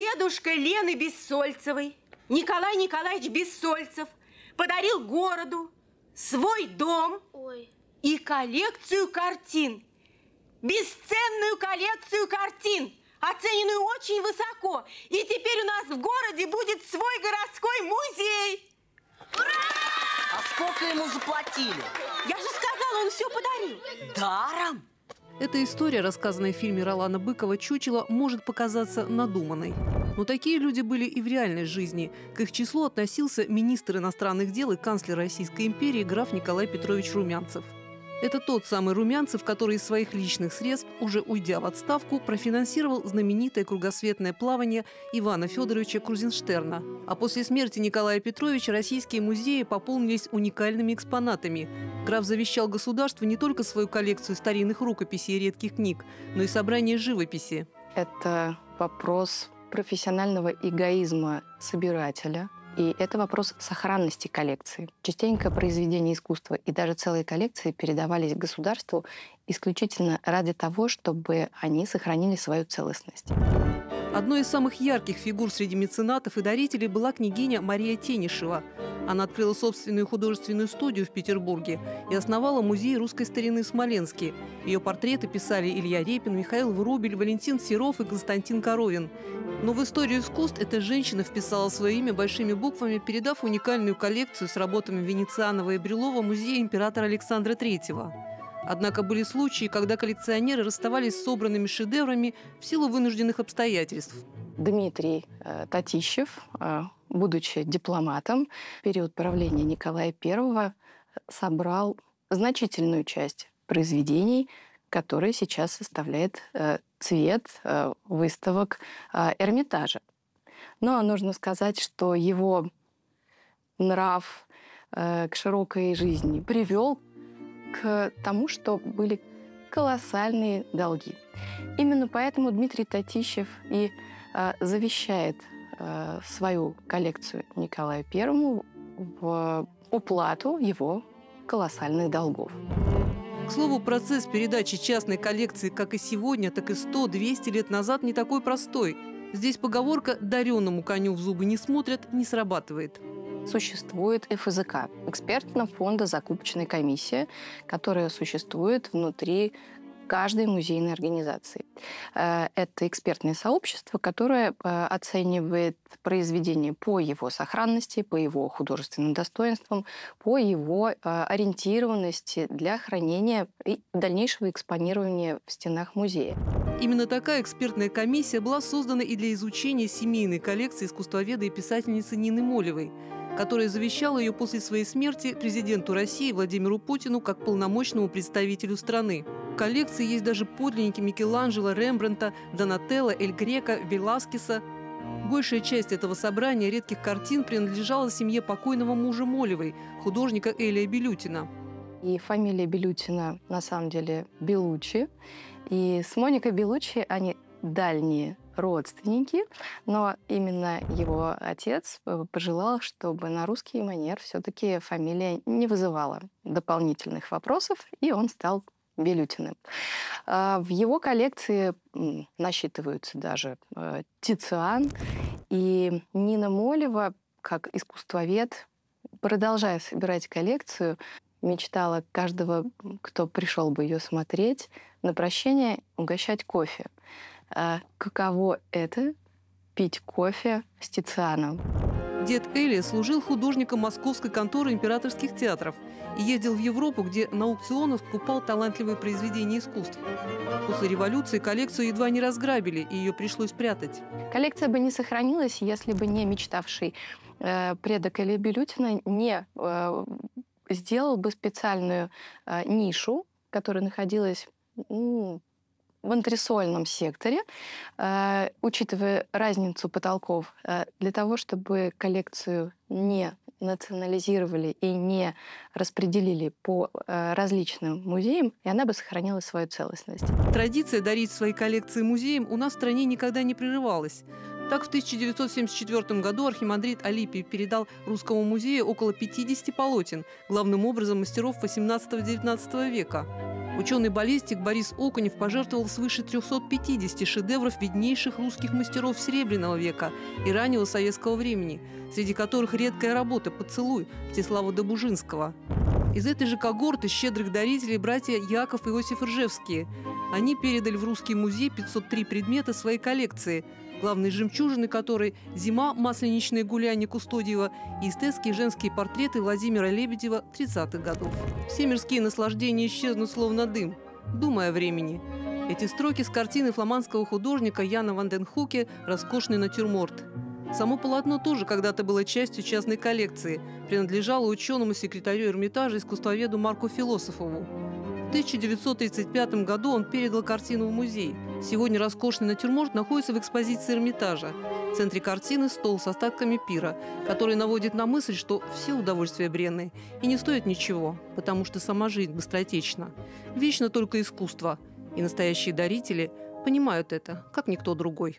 Дедушка Лены Бессольцевой, Николай Николаевич Бессольцев, подарил городу свой дом и коллекцию картин. Бесценную коллекцию картин, оцененную очень высоко. И теперь у нас в городе будет свой городской музей. Ура! А сколько ему заплатили? Я же сказала, он все подарил. Даром? Эта история, рассказанная в фильме Ролана Быкова «Чучело», может показаться надуманной. Но такие люди были и в реальной жизни. К их числу относился министр иностранных дел и канцлер Российской империи граф Николай Петрович Румянцев. Это тот самый Румянцев, который из своих личных средств, уже уйдя в отставку, профинансировал знаменитое кругосветное плавание Ивана Федоровича Крузенштерна. А после смерти Николая Петровича российские музеи пополнились уникальными экспонатами. Граф завещал государству не только свою коллекцию старинных рукописей и редких книг, но и собрание живописи. Это вопрос профессионального эгоизма собирателя. И это вопрос сохранности коллекции. Частенько произведения искусства и даже целые коллекции передавались государству исключительно ради того, чтобы они сохранили свою целостность. Одной из самых ярких фигур среди меценатов и дарителей была княгиня Мария Тенишева. Она открыла собственную художественную студию в Петербурге и основала музей русской старины в Смоленске. Ее портреты писали Илья Репин, Михаил Врубель, Валентин Серов и Константин Коровин. Но в историю искусств эта женщина вписала свое имя большими буквами, передав уникальную коллекцию с работами Венецианова и Брюллова музею императора Александра Третьего. Однако были случаи, когда коллекционеры расставались с собранными шедеврами в силу вынужденных обстоятельств. Дмитрий Татищев, будучи дипломатом, в период правления Николая Первого собрал значительную часть произведений, которые сейчас составляет цвет выставок Эрмитажа. Но нужно сказать, что его нрав к широкой жизни привел к тому, что были колоссальные долги. Именно поэтому Дмитрий Татищев и завещает свою коллекцию Николаю Первому в уплату его колоссальных долгов. К слову, процесс передачи частной коллекции как и сегодня, так и 100-200 лет назад не такой простой. Здесь поговорка «дареному коню в зубы не смотрят» не срабатывает. Существует ФЗК – экспертно-фондо-закупочная комиссия, которая существует внутри каждой музейной организации. Это экспертное сообщество, которое оценивает произведение по его сохранности, по его художественным достоинствам, по его ориентированности для хранения и дальнейшего экспонирования в стенах музея. Именно такая экспертная комиссия была создана и для изучения семейной коллекции искусствоведа и писательницы Нины Молевой, которая завещала ее после своей смерти президенту России Владимиру Путину как полномочному представителю страны. В коллекции есть даже подлинники Микеланджело, Рембрандта, Донателло, Эль Грека, Веласкеса. Большая часть этого собрания редких картин принадлежала семье покойного мужа Молевой, художника Элия Белютина. И фамилия Белютина на самом деле Белуччи. И с Моникой Беллуччи они дальние родственники, но именно его отец пожелал, чтобы на русский манер все-таки фамилия не вызывала дополнительных вопросов, и он стал Белютиным. В его коллекции насчитываются даже Тициан, и Нина Молева, как искусствовед, продолжая собирать коллекцию, мечтала каждого, кто пришел бы ее смотреть, на прощение угощать кофе. Каково это – пить кофе с Тицианом? Дед Элия служил художником московской конторы императорских театров и ездил в Европу, где на аукционах скупал талантливые произведения искусств. После революции коллекцию едва не разграбили, и ее пришлось прятать. Коллекция бы не сохранилась, если бы не мечтавший предок Элия Белютина не сделал бы специальную нишу, которая находилась в антресольном секторе, учитывая разницу потолков, для того, чтобы коллекцию не национализировали и не распределили по различным музеям, и она бы сохранила свою целостность. Традиция дарить свои коллекции музеям у нас в стране никогда не прерывалась. Так, в 1974 году архимандрит Алипий передал Русскому музею около 50 полотен, главным образом мастеров XVIII-XIX века. Ученый-баллистик Борис Окунев пожертвовал свыше 350 шедевров виднейших русских мастеров Серебряного века и раннего советского времени, среди которых редкая работа «Поцелуй» Мстислава Добужинского. Из этой же когорты щедрых дарителей братья Яков и Иосиф Ржевские. Они передали в Русский музей 503 предмета своей коллекции, главной жемчужины которой – «Зима. Масленичное гулянье» Кустодиева и эстетские женские портреты Владимира Лебедева 30-х годов. Все мирские наслаждения исчезнут словно дым, думая о времени. Эти строки с картины фламандского художника Яна Ванденхуке «Роскошный натюрморт». Само полотно тоже когда-то было частью частной коллекции, принадлежало ученому-секретарю Эрмитажа искусствоведу Марку Философову. В 1935 году он передал картину в музей. Сегодня «Роскошный натюрморт» находится в экспозиции Эрмитажа. В центре картины стол с остатками пира, который наводит на мысль, что все удовольствия бренны и не стоят ничего, потому что сама жизнь быстротечна. Вечно только искусство. И настоящие дарители понимают это, как никто другой.